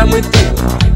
I'm with you.